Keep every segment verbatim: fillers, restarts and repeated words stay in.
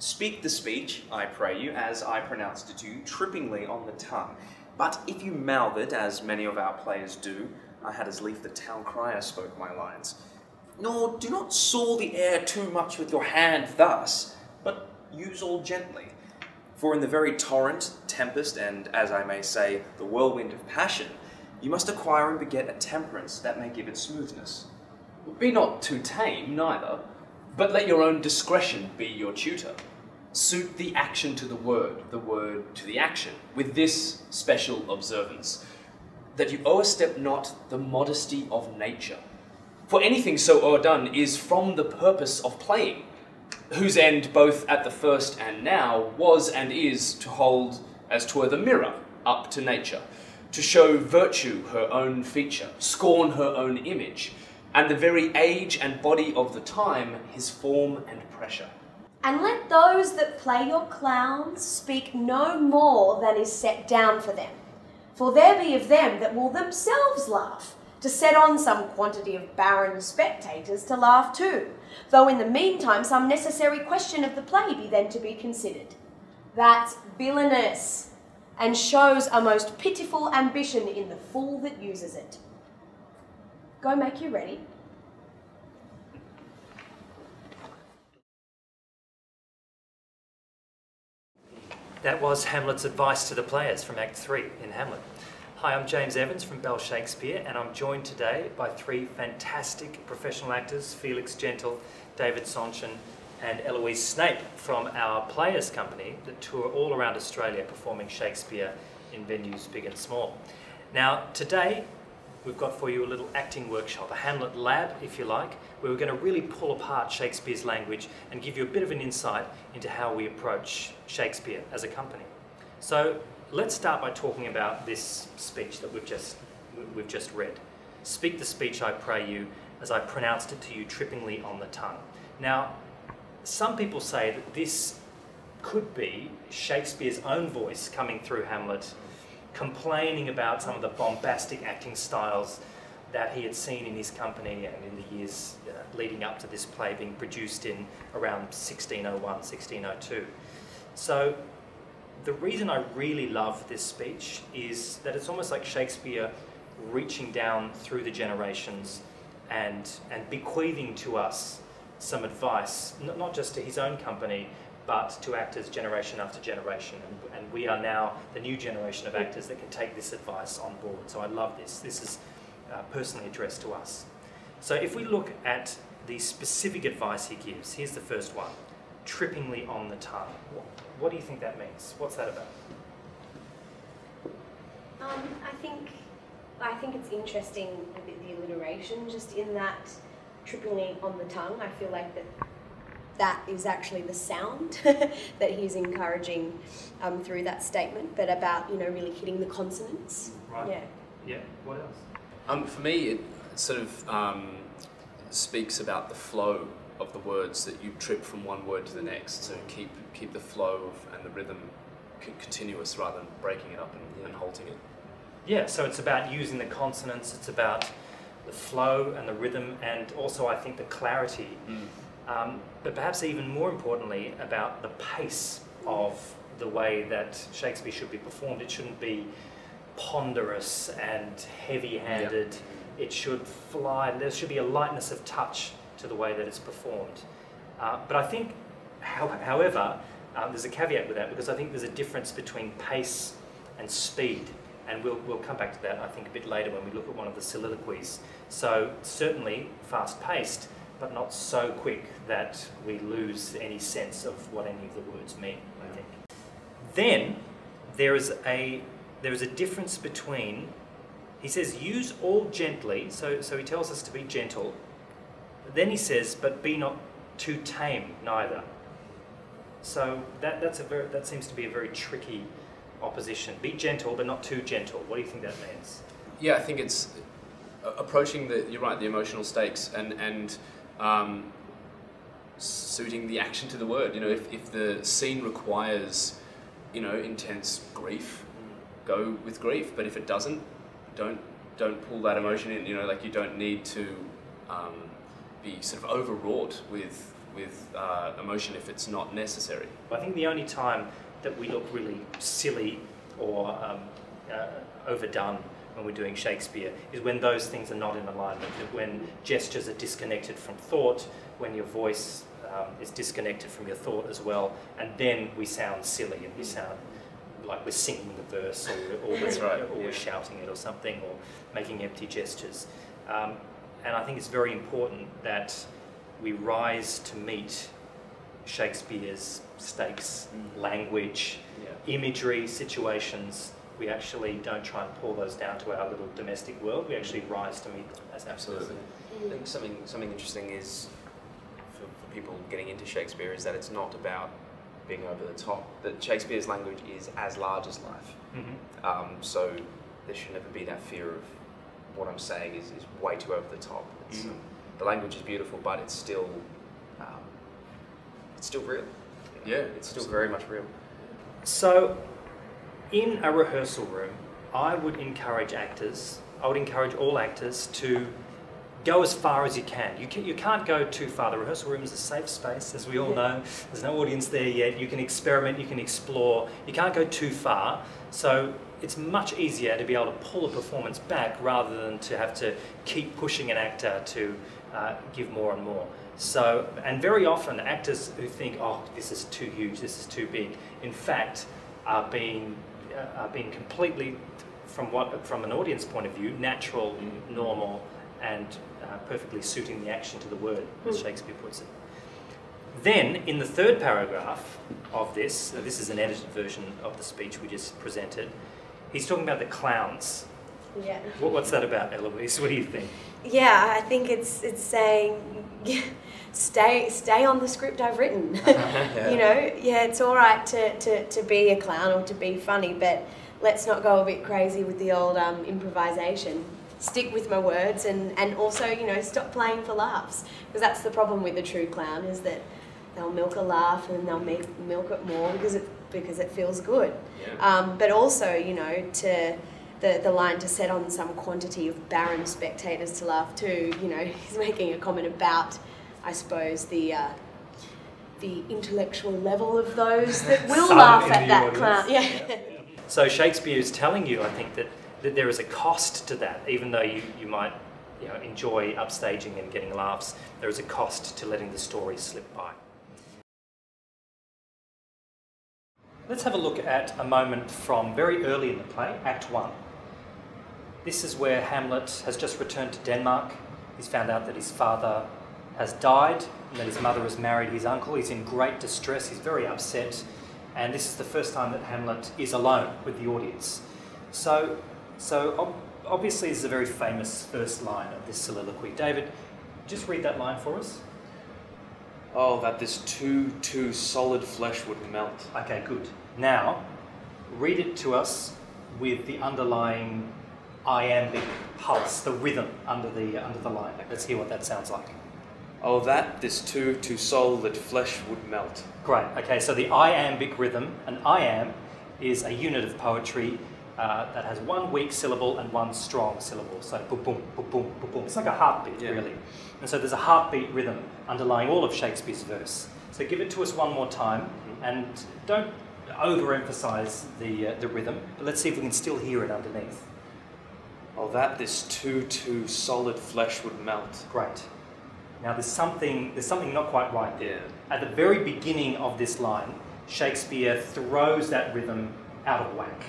Speak the speech, I pray you, as I pronounced it to you, trippingly on the tongue. But if you mouth it, as many of our players do, I had as lief the town crier spoke my lines. Nor do not saw the air too much with your hand thus, but use all gently. For in the very torrent, tempest, and, as I may say, the whirlwind of passion, you must acquire and beget a temperance that may give it smoothness. Be not too tame, neither, but let your own discretion be your tutor. Suit the action to the word, the word to the action, with this special observance, that you o'erstep not the modesty of nature. For anything so o'erdone is from the purpose of playing, whose end both at the first and now was and is to hold, as 'twere, the mirror up to nature, to show virtue her own feature, scorn her own image, and the very age and body of the time his form and pressure. And let those that play your clowns speak no more than is set down for them. For there be of them that will themselves laugh, to set on some quantity of barren spectators to laugh too, though in the meantime some necessary question of the play be then to be considered. That's villainous, and shows a most pitiful ambition in the fool that uses it. Go make you ready. That was Hamlet's advice to the players from Act three in Hamlet. Hi, I'm James Evans from Bell Shakespeare, and I'm joined today by three fantastic professional actors, Felix Gentle, David Soncin, and Eloise Snape from our Players Company that tour all around Australia performing Shakespeare in venues big and small. Now, today we've got for you a little acting workshop, a Hamlet lab, if you like, where we're going to really pull apart Shakespeare's language and give you a bit of an insight into how we approach Shakespeare as a company. So, let's start by talking about this speech that we've just, we've just read. Speak the speech, I pray you, as I pronounced it to you trippingly on the tongue. Now, some people say that this could be Shakespeare's own voice coming through Hamlet, complaining about some of the bombastic acting styles that he had seen in his company and in the years uh, leading up to this play being produced in around sixteen oh one, sixteen oh two. So, the reason I really love this speech is that it's almost like Shakespeare reaching down through the generations and, and bequeathing to us some advice, not just to his own company, but to actors generation after generation. And, and we are now the new generation of actors that can take this advice on board. So I love this. This is uh, personally addressed to us. So if we look at the specific advice he gives, here's the first one. Trippingly on the tongue. What, what do you think that means? What's that about? Um, I think I think it's interesting a bit the alliteration, just in that trippingly on the tongue. I feel like that that is actually the sound that he's encouraging um, through that statement. But about you know really hitting the consonants. Right. Yeah. Yeah. What else? Um, for me, it sort of um, speaks about the flow of the words, that you trip from one word to the next, so keep keep the flow of, and the rhythm c continuous rather than breaking it up and, yeah. and halting it. Yeah, so it's about using the consonants, it's about the flow and the rhythm, and also I think the clarity, mm. um, but perhaps even more importantly about the pace of the way that Shakespeare should be performed. It shouldn't be ponderous and heavy-handed, yep. It should fly, there should be a lightness of touch to the way that it's performed. Uh, but I think, how, however, uh, there's a caveat with that, because I think there's a difference between pace and speed, and we'll, we'll come back to that, I think, a bit later when we look at one of the soliloquies. So certainly fast-paced, but not so quick that we lose any sense of what any of the words mean, I think. Then there is a, there is a difference between, he says, use all gently, so, so he tells us to be gentle. Then he says, but be not too tame neither. So that, that's a very, that seems to be a very tricky opposition. Be gentle, but not too gentle. What do you think that means? Yeah, I think it's approaching the, you're right, the emotional stakes and, and um, suiting the action to the word. You know, if, if the scene requires, you know, intense grief, go with grief. But if it doesn't, don't, don't pull that emotion in. You know, like you don't need to... Um, be sort of overwrought with with uh, emotion if it's not necessary. I think the only time that we look really silly or um, uh, overdone when we're doing Shakespeare is when those things are not in alignment, when gestures are disconnected from thought, when your voice um, is disconnected from your thought as well, and then we sound silly and we sound like we're singing the verse, or, or, we're, right, or yeah. we're shouting it or something, or making empty gestures. Um, and I think it's very important that we rise to meet Shakespeare's stakes, mm. language, yeah. imagery, situations. We actually don't try and pull those down to our little domestic world. We actually rise to meet them as absolutely. Mm. I think something something interesting is for, for people getting into Shakespeare is that it's not about being over the top. That Shakespeare's language is as large as life. Mm-hmm. um, so there should never be that fear of what I'm saying is, is way too over the top. It's, mm. the language is beautiful, but it's still um, it's still real. You know? Yeah, it's still very much real. So. In a rehearsal room, I would encourage actors, I would encourage all actors to go as far as you can. You, can, you can't go too far. The rehearsal room is a safe space, as we all know. There's no audience there yet. You can experiment, you can explore. You can't go too far. So it's much easier to be able to pull a performance back rather than to have to keep pushing an actor to uh, give more and more. So, and very often actors who think, oh, this is too huge, this is too big, in fact, are being are being completely, from what from an audience point of view, natural, mm. normal, and uh, perfectly suiting the action to the word, mm. as Shakespeare puts it. Then, in the third paragraph of this, so this is an edited version of the speech we just presented, he's talking about the clowns. Yeah. What, what's that about, Eloise? What do you think? Yeah, I think it's it's saying, stay stay on the script I've written. You know, yeah, it's all right to, to, to be a clown or to be funny, but let's not go a bit crazy with the old um, improvisation. Stick with my words, and, and also, you know, stop playing for laughs, because that's the problem with the true clown, is that they'll milk a laugh and they'll make, milk it more because it, because it feels good. Yeah. Um, but also, you know, to... The, the line to set on some quantity of barren spectators to laugh too, you know, he's making a comment about, I suppose, the uh, the intellectual level of those that will laugh at that clown. Yeah. Yeah, yeah. So Shakespeare is telling you, I think, that, that there is a cost to that, even though you, you might you know, enjoy upstaging and getting laughs, there is a cost to letting the story slip by. Let's have a look at a moment from very early in the play, Act One. This is where Hamlet has just returned to Denmark. He's found out that his father has died and that his mother has married his uncle. He's in great distress, he's very upset, and this is the first time that Hamlet is alone with the audience. So, so obviously this is a very famous first line of this soliloquy. David, just read that line for us. Oh, that this too, too solid flesh would melt. Okay, good. Now, read it to us with the underlying iambic pulse, the rhythm under the, under the line. Let's hear what that sounds like. Oh, that this too, too solid flesh would melt. Great. Okay, so the iambic rhythm, an iamb is a unit of poetry uh, that has one weak syllable and one strong syllable. So, boom, boom, boom, boom. It's like a heartbeat, yeah. really. And so there's a heartbeat rhythm underlying all of Shakespeare's verse. So give it to us one more time, and don't overemphasize the, uh, the rhythm, but let's see if we can still hear it underneath. Oh, that this too, too solid flesh would melt. Great. Now there's something, there's something not quite right there. Yeah. At the very beginning of this line, Shakespeare throws that rhythm out of whack.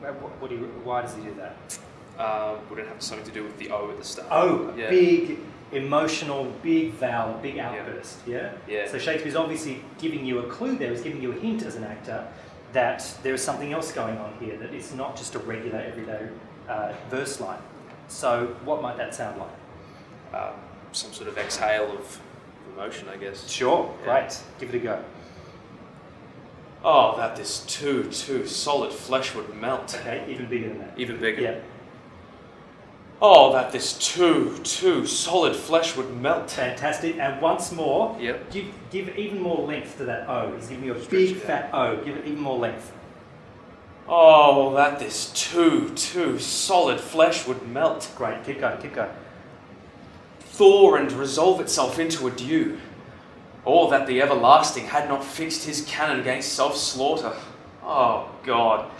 What, what do you, why does he do that? Uh, would it have something to do with the O at the start? Oh, yeah. Big... emotional, big vowel, big outburst, yeah. yeah? Yeah. So Shakespeare's obviously giving you a clue there, he's giving you a hint as an actor that there is something else going on here, that it's not just a regular, everyday uh, verse line. So what might that sound like? Um, some sort of exhale of emotion, I guess. Sure, yeah. Great. Give it a go. Oh, that this too, too solid flesh would melt. Okay, even bigger than that. Even bigger. Yeah. Oh, that this too, too solid flesh would melt. Fantastic. And once more, yep. give, give even more length to that O. He's giving you a big fat O. Give it even more length. Oh, that this too, too solid flesh would melt. Great. Keep going, keep going. Thaw and resolve itself into a dew. Or that the Everlasting had not fixed his canon against self-slaughter. Oh, God,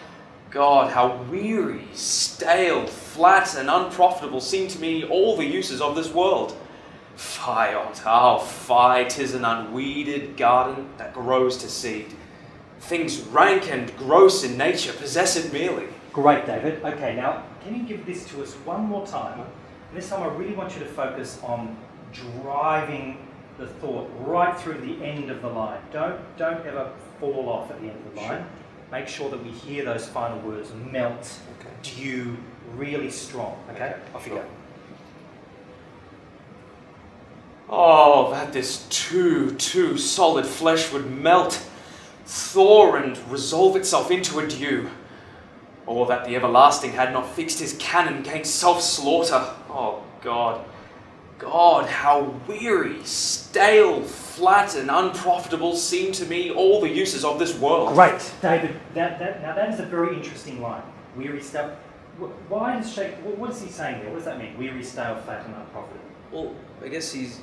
God, how weary, stale, flat, and unprofitable seem to me all the uses of this world. Fie on't, oh, fie, tis an unweeded garden that grows to seed. Things rank and gross in nature possess it merely. Great, David. Okay, now, can you give this to us one more time? This time I really want you to focus on driving the thought right through the end of the line. Don't, don't ever fall off at the end of the line. Sure. Make sure that we hear those final words melt, okay. Dew, really strong. Okay, okay. Off you go. Oh, that this too, too solid flesh would melt, thaw and resolve itself into a dew. Or that the Everlasting had not fixed his canon against self-slaughter. Oh, God, God, how weary, stale, flat, and unprofitable seem to me all the uses of this world. Great. David, that, that, now that is a very interesting line. Weary, stale. Why does Shakespeare, what is he saying there? What does that mean? Weary, stale, flat, and unprofitable. Well, I guess he's,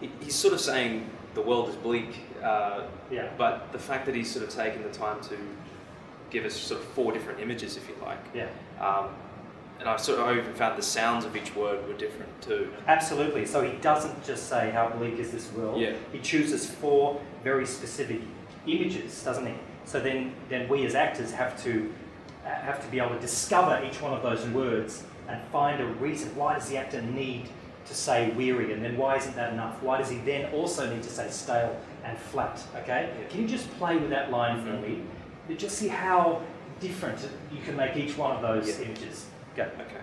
he, he's sort of saying the world is bleak, uh, yeah. But the fact that he's sort of taken the time to give us sort of four different images, if you like. Yeah. Um, and I sort of I even found the sounds of each word were different too. Absolutely. So he doesn't just say how bleak is this world. Yeah. He chooses four very specific images, doesn't he? So then, then we as actors have to uh, have to be able to discover each one of those words and find a reason. Why does the actor need to say weary? And then why isn't that enough? Why does he then also need to say stale and flat? Okay. Yeah. Can you just play with that line for me? Just see how different you can make each one of those yeah. images. Go. Okay.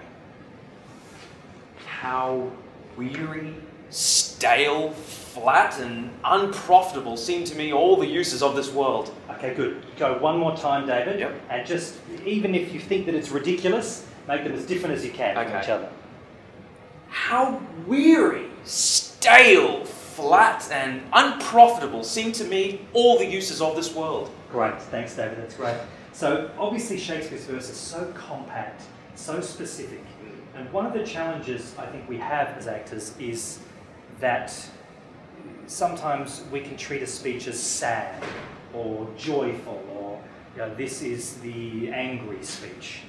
How weary, stale, flat, and unprofitable seem to me all the uses of this world. Okay, good. Go one more time, David. Yep. And just, even if you think that it's ridiculous, make them as different as you can okay. from each other. How weary, stale, flat, and unprofitable seem to me all the uses of this world. Great, thanks David, that's great. So obviously Shakespeare's verse is so compact, so specific, and one of the challenges I think we have as actors is that sometimes we can treat a speech as sad or joyful or, you know, this is the angry speech.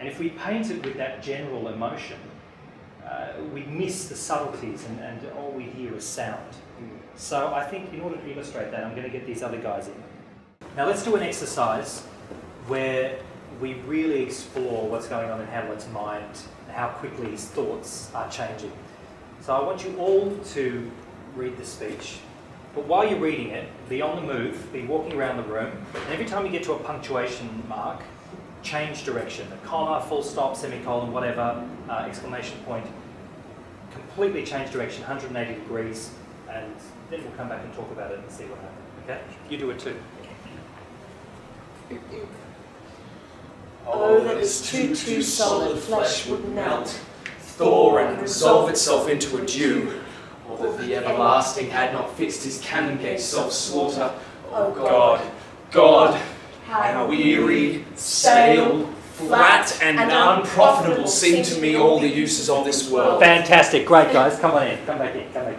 And if we paint it with that general emotion, uh, we miss the subtleties and, and all we hear is sound. So I think in order to illustrate that, I'm going to get these other guys in. Now let's do an exercise where we really explore what's going on in Hamlet's mind and how quickly his thoughts are changing. So I want you all to read the speech, but while you're reading it, be on the move, be walking around the room, and every time you get to a punctuation mark, change direction. A comma, full stop, semicolon, whatever, uh, exclamation point, completely change direction, one hundred eighty degrees, and then we'll come back and talk about it and see what happens. Okay? You do it too. Oh, that this too, too solid flesh would melt, thaw and resolve itself into a dew, or that the Everlasting had not fixed his canon against self-slaughter. Oh God, God, how weary, stale, flat and unprofitable seem to me all the uses of this world. Fantastic, great guys, come on in, come back in, come back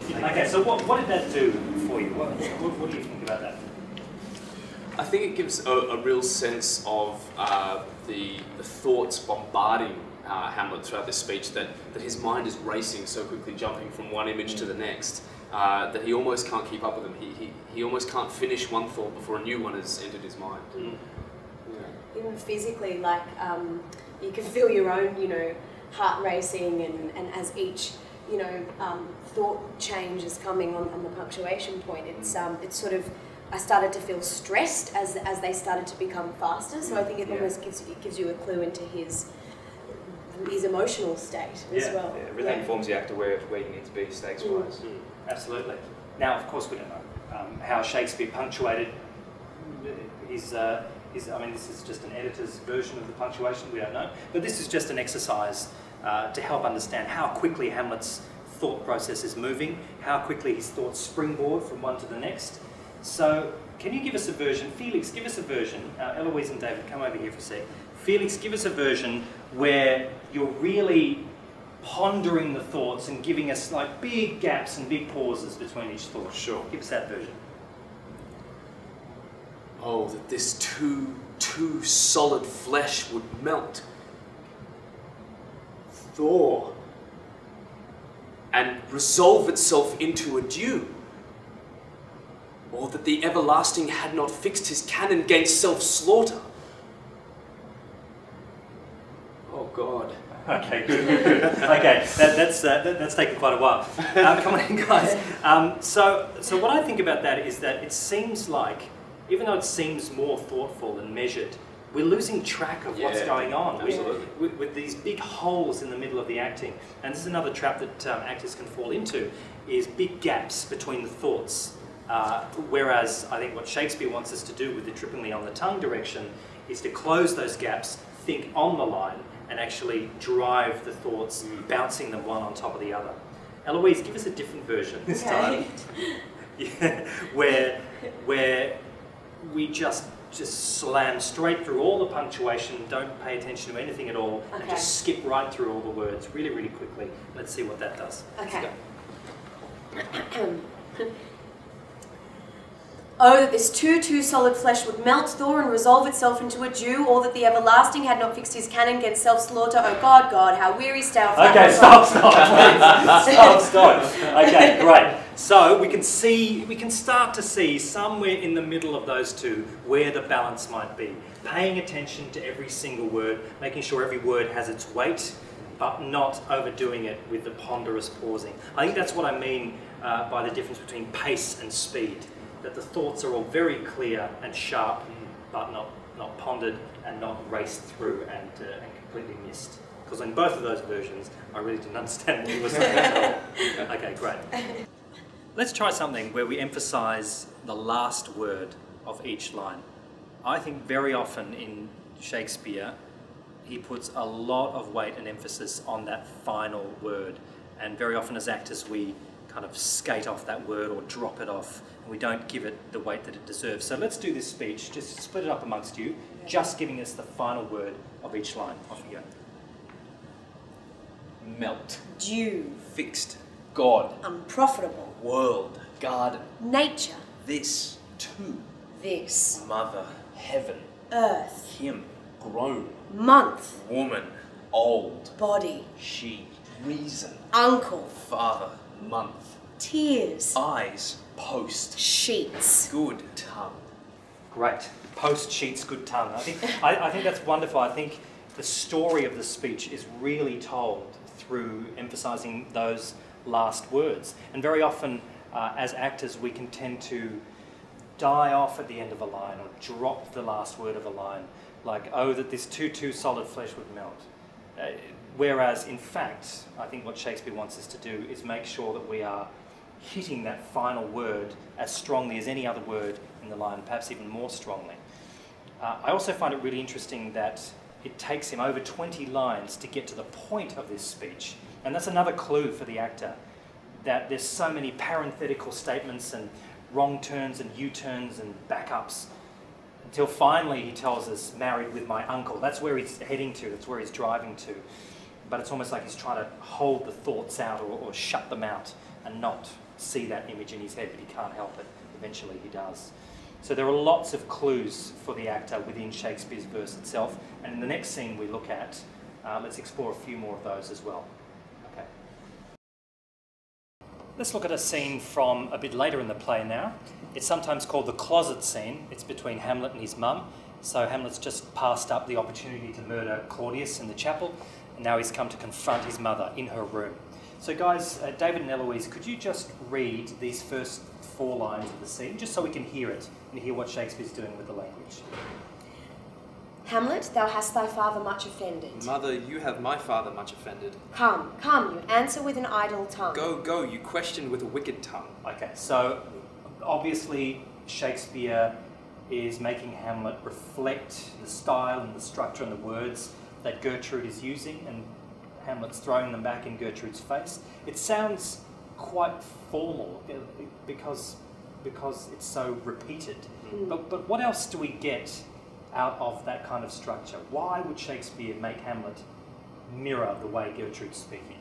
in. Okay, so what, what did that do for you? What, what, what do you think about that? I think it gives a, a real sense of uh, the, the thoughts bombarding uh, Hamlet throughout this speech, that, that his mind is racing so quickly, jumping from one image to the next, uh, that he almost can't keep up with them. He, he, he almost can't finish one thought before a new one has entered his mind. Mm. Yeah. Even physically, like, um, you can feel your own, you know, heart racing, and, and as each, you know, um, thought change is coming on, on the punctuation point, it's, um, it's sort of, I started to feel stressed as as they started to become faster. So I think it yeah. almost gives it gives you a clue into his his emotional state yeah. as well. Yeah, it really yeah. informs the actor where where you need to be stakes wise. Mm. Mm. Absolutely. Now, of course, we don't know um, how Shakespeare punctuated his uh, his. I mean, this is just an editor's version of the punctuation. We don't know, but this is just an exercise uh, to help understand how quickly Hamlet's thought process is moving, how quickly his thoughts springboard from one to the next. So, can you give us a version, Felix, give us a version, uh, Eloise and David, come over here for a sec. Felix, give us a version where you're really pondering the thoughts and giving us like big gaps and big pauses between each thought. Sure. Give us that version. Oh, that this too, too solid flesh would melt. Thaw. And resolve itself into a dew. Or that the everlasting had not fixed his canon 'gainst self-slaughter. Oh God. Okay, good, good, good. Okay, that, that's uh, that, that's taken quite a while. Um, come on in, guys. Um, so, so what I think about that is that it seems like, even though it seems more thoughtful and measured, we're losing track of yeah, what's going on with, with, with these big holes in the middle of the acting. And this is another trap that um, actors can fall into: is big gaps between the thoughts. Uh, whereas I think what Shakespeare wants us to do with the trippingly on the tongue direction is to close those gaps, think on the line, and actually drive the thoughts, mm. bouncing them one on top of the other. Eloise, give us a different version this time, yeah, where where we just just slam straight through all the punctuation, don't pay attention to anything at all, okay. and just skip right through all the words really, really quickly. Let's see what that does. Okay. Oh, that this too, too solid flesh would melt, thaw, and resolve itself into a dew, or that the everlasting had not fixed his canon 'gainst self-slaughter. Oh God, God, how weary, stale. Okay, stop, stop, stop, stop. Okay, great. So we can see, we can start to see somewhere in the middle of those two where the balance might be. Paying attention to every single word, making sure every word has its weight, but not overdoing it with the ponderous pausing. I think that's what I mean uh, by the difference between pace and speed. That the thoughts are all very clear and sharp, but not, not pondered and not raced through and, uh, and completely missed. Because in both of those versions, I really didn't understand what you were saying at all. Okay, great. Let's try something where we emphasise the last word of each line. I think very often in Shakespeare, he puts a lot of weight and emphasis on that final word. And very often as actors, we kind of skate off that word or drop it off, and we don't give it the weight that it deserves. So let's do this speech, just split it up amongst you, just giving us the final word of each line. Off you go. Melt. Dew. Fixed. God. Unprofitable. World. Garden. Nature. This. To. This. Mother. Heaven. Earth. Him. Grown. Month. Woman. Old. Body. She. Reason. Uncle. Father. Month. Tears. Eyes. Post. Sheets. Good tongue. Great. Post, sheets, good tongue. I think, I, I think that's wonderful. I think the story of the speech is really told through emphasising those last words. And very often, uh, as actors, we can tend to die off at the end of a line or drop the last word of a line. Like, oh, that this too, too solid flesh would melt. Uh, Whereas, in fact, I think what Shakespeare wants us to do is make sure that we are hitting that final word as strongly as any other word in the line, perhaps even more strongly. Uh, I also find it really interesting that it takes him over twenty lines to get to the point of this speech. And that's another clue for the actor, that there's so many parenthetical statements and wrong turns and U-turns and backups, until finally he tells us, married with my uncle. That's where he's heading to, that's where he's driving to. But it's almost like he's trying to hold the thoughts out or, or shut them out and not see that image in his head, but he can't help it. Eventually he does. So there are lots of clues for the actor within Shakespeare's verse itself. And in the next scene we look at, uh, let's explore a few more of those as well. Okay. Let's look at a scene from a bit later in the play now. It's sometimes called the closet scene. It's between Hamlet and his mum. So Hamlet's just passed up the opportunity to murder Claudius in the chapel. And now he's come to confront his mother in her room. So guys, uh, David and Eloise, could you just read these first four lines of the scene, just so we can hear it and hear what Shakespeare's doing with the language? Hamlet, thou hast thy father much offended. Mother, you have my father much offended. Come, come, you answer with an idle tongue. Go, go, you question with a wicked tongue. Okay, so obviously Shakespeare is making Hamlet reflect the style and the structure and the words that Gertrude is using, and Hamlet's throwing them back in Gertrude's face. It sounds quite formal because, because it's so repeated. Mm. But, but what else do we get out of that kind of structure? Why would Shakespeare make Hamlet mirror the way Gertrude's speaking?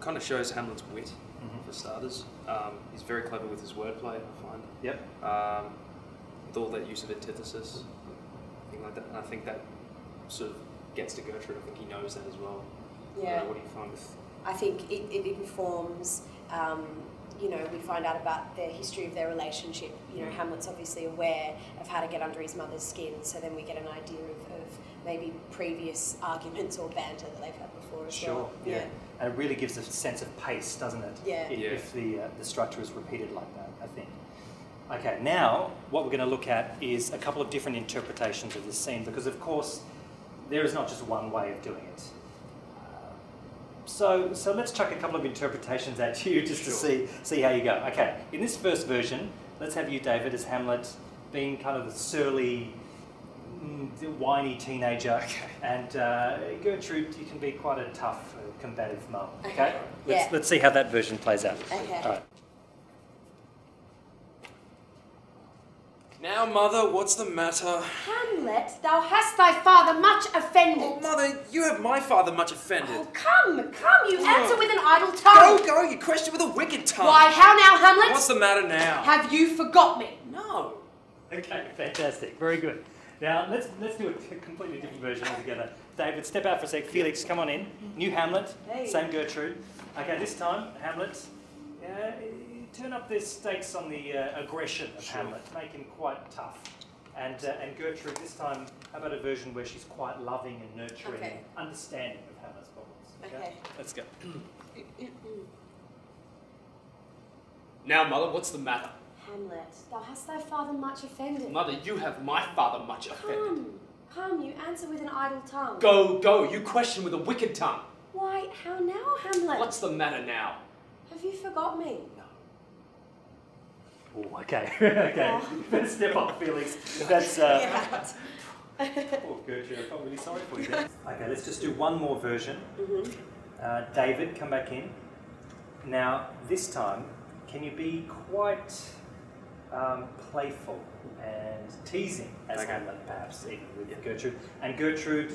kind of shows Hamlet's wit, mm-hmm. for starters. Um, he's very clever with his wordplay, I find. Yep. Um, with all that use of antithesis, thing like that. And I think that sort of gets to Gertrude. I think he knows that as well. Yeah. Uh, what do you find with? I think it, it informs. Um, you know, we find out about the history of their relationship. You know, Hamlet's obviously aware of how to get under his mother's skin, so then we get an idea of, of maybe previous arguments or banter that they've had before as sure, well. Sure, yeah. yeah. And it really gives a sense of pace, doesn't it? Yeah. If, yeah. if the, uh, the structure is repeated like that, I think. Okay, now what we're going to look at is a couple of different interpretations of this scene, because of course there is not just one way of doing it. So, so let's chuck a couple of interpretations at you just sure. to see see how you go. Okay, in this first version, let's have you, David, as Hamlet, being kind of the surly, whiny teenager, okay. and uh, Gertrude, you can be quite a tough, uh, combative mum. Okay, okay. Let's, yeah. let's see how that version plays out. Okay. All right. Now, mother, what's the matter? Hamlet, thou hast thy father much offended. Oh, mother, you have my father much offended. Oh, come, come, you oh. answer with an idle tongue. Go, go, you question with a wicked tongue. Why, how now, Hamlet? What's the matter now? Have you forgot me? No. Okay, fantastic, very good. Now, let's, let's do a completely different version altogether. David, step out for a sec. Felix, come on in. New Hamlet, hey. Same Gertrude. Okay, this time, Hamlet, uh, turn up the stakes on the uh, aggression of sure. Hamlet, make him quite tough. And, uh, and Gertrude, this time, how about a version where she's quite loving and nurturing, okay. and understanding of Hamlet's problems? Okay? Okay. Let's go. Now, mother, what's the matter? Hamlet, thou hast thy father much offended. Mother, you have my father much come, offended. Come, come, you answer with an idle tongue. Go, go, you question with a wicked tongue. Why, how now, Hamlet? What's the matter now? Have you forgot me? Oh, okay, okay. Better step up, Felix. That's. Uh... oh, Gertrude, I felt really sorry for you. Then. Okay, let's just do one more version. Mm-hmm. uh, David, come back in. Now, this time, can you be quite um, playful and teasing as okay. Hamlet, perhaps, even with yeah. Gertrude? And Gertrude,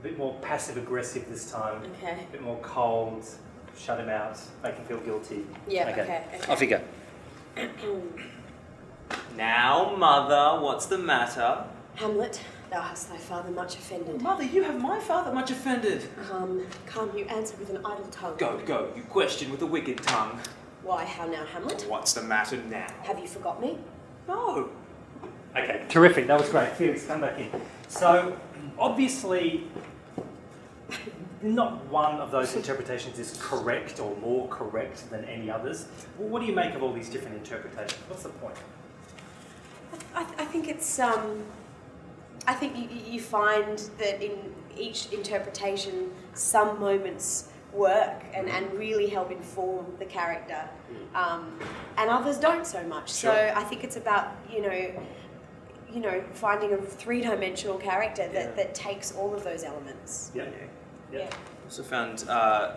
a bit more passive-aggressive this time. Okay. A bit more cold. Shut him out. Make him feel guilty. Yeah. Okay. okay, okay. Off you go. Now, mother, what's the matter? Hamlet, thou hast thy father much offended. Oh, mother, you have my father much offended. Um, come, you answer with an idle tongue. Go, go, you question with a wicked tongue. Why, how now, Hamlet? What's the matter now? Have you forgot me? No. Okay, terrific, that was great. Felix, come back in. So, obviously, not one of those interpretations is correct or more correct than any others. Well, what do you make of all these different interpretations? What's the point? I, th I think it's. Um, I think you, you find that in each interpretation, some moments work and, and really help inform the character, um, and others don't so much. Sure. So I think it's about you know. you know, finding a three-dimensional character that, yeah. that takes all of those elements. Yeah. yeah. yeah. Also found uh,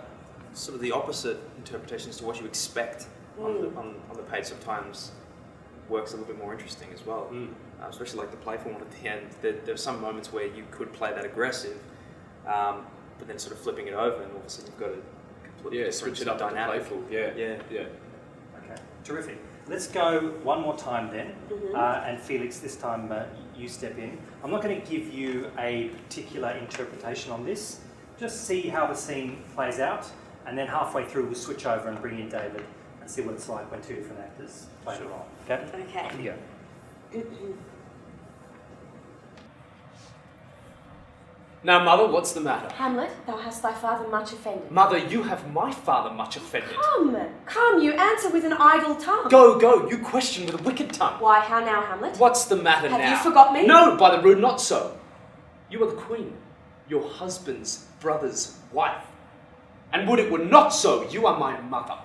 sort of the opposite interpretations to what you expect mm. on, the, on, on the page sometimes works a little bit more interesting as well. Mm. Uh, especially like the playful one at the end. There, there are some moments where you could play that aggressive, um, but then sort of flipping it over and all of a sudden you've got a completely yeah, switch it up dynamic. Playful. Yeah. yeah, yeah. Okay, terrific. Let's go one more time then, mm-hmm. uh, and Felix, this time uh, you step in. I'm not going to give you a particular interpretation on this, just see how the scene plays out, and then halfway through we'll switch over and bring in David and see what it's like when two different actors play the role. Okay? Okay. Here you go. Now, mother, what's the matter? Hamlet, thou hast thy father much offended. Mother, you have my father much offended. Come, come, you answer with an idle tongue. Go, go, you question with a wicked tongue. Why, how now, Hamlet? What's the matter have now? Have you forgot me? No, by the rood, not so. You are the queen, your husband's brother's wife. And would it were not so, you are my mother.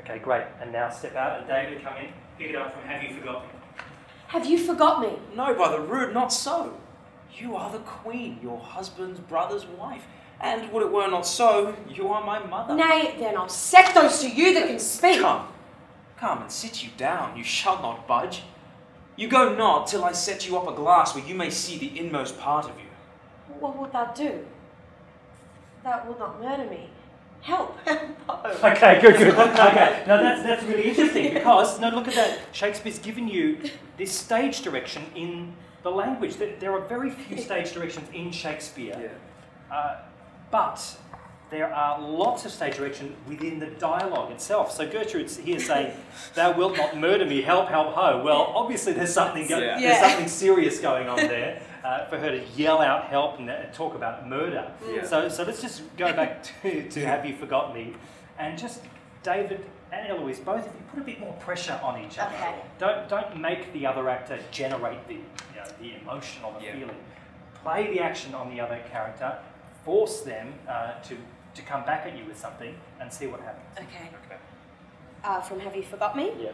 Okay, great. And now step out and David, come in. Pick it up from have you forgot me? Have you forgot me? No, by the rood, not so. You are the queen, your husband's brother's wife. And would it were not so, you are my mother. Nay, then I'll set those to you that can speak. Come, come and sit you down, you shall not budge. You go not till I set you up a glass where you may see the inmost part of you. What wilt thou do? Thou wilt not murder me. help, help. Okay, good, good. Okay, now that's, that's really interesting because, now look at that, Shakespeare's given you this stage direction in the language. There are very few stage directions in Shakespeare, yeah. uh, but there are lots of stage direction within the dialogue itself. So Gertrude's here saying, thou wilt not murder me, help, help, ho. Well, obviously there's something, go yeah. there's something serious going on there. Uh, for her to yell out help and uh, talk about murder. Yeah. So, so let's just go back to, to Have You Forgot Me? And just, David and Eloise, both of you, put a bit more pressure on each other. Okay. Don't, don't make the other actor generate the, you know, the emotion or the yeah. feeling. Play the action on the other character, force them uh, to, to come back at you with something and see what happens. Okay. Okay. Uh, from Have You Forgot Me? Yeah.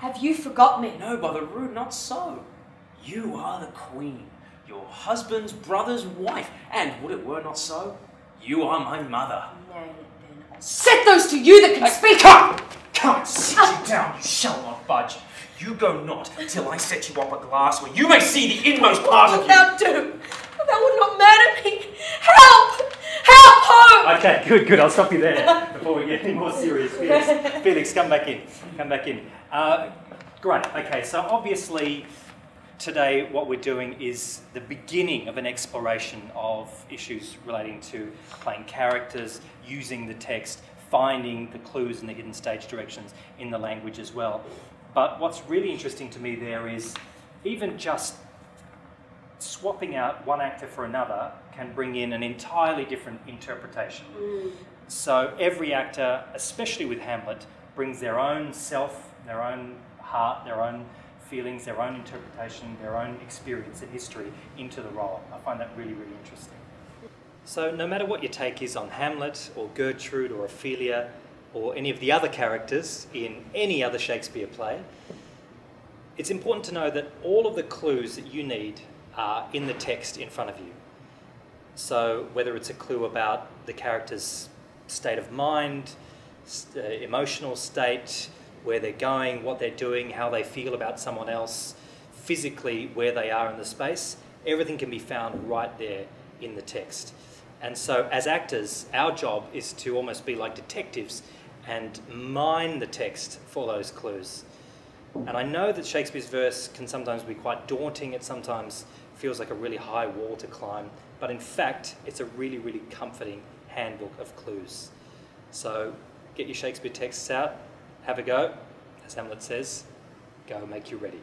Have you forgot me? No, by the rood, not so. You are the queen, your husband's brother's wife, and would it were not so, you are my mother. No, then I set those to you that can I speak up! Come, sit uh. you down, you shall not budge. You go not till I set you up a glass where you may see the inmost part of you. What wilt thou do? Thou wilt not murder me. Help! Help, ho! Okay, good, good. I'll stop you there before we get any more serious. Felix, Felix come back in. Come back in. Uh, great. Okay, so obviously today what we're doing is the beginning of an exploration of issues relating to playing characters, using the text, finding the clues and the hidden stage directions in the language as well. But what's really interesting to me there is even just swapping out one actor for another can bring in an entirely different interpretation. Mm. So every actor, especially with Hamlet, brings their own self, their own heart, their own feelings, their own interpretation, their own experience and history into the role. I find that really, really interesting. So no matter what your take is on Hamlet or Gertrude or Ophelia or any of the other characters in any other Shakespeare play, it's important to know that all of the clues that you need are in the text in front of you. So whether it's a clue about the character's state of mind, st- emotional state, where they're going, what they're doing, how they feel about someone else, physically where they are in the space, everything can be found right there in the text. And so as actors, our job is to almost be like detectives and mine the text for those clues. And I know that Shakespeare's verse can sometimes be quite daunting. It sometimes feels like a really high wall to climb. But in fact, it's a really, really comforting handbook of clues. So get your Shakespeare texts out, have a go. As Hamlet says, go make you ready.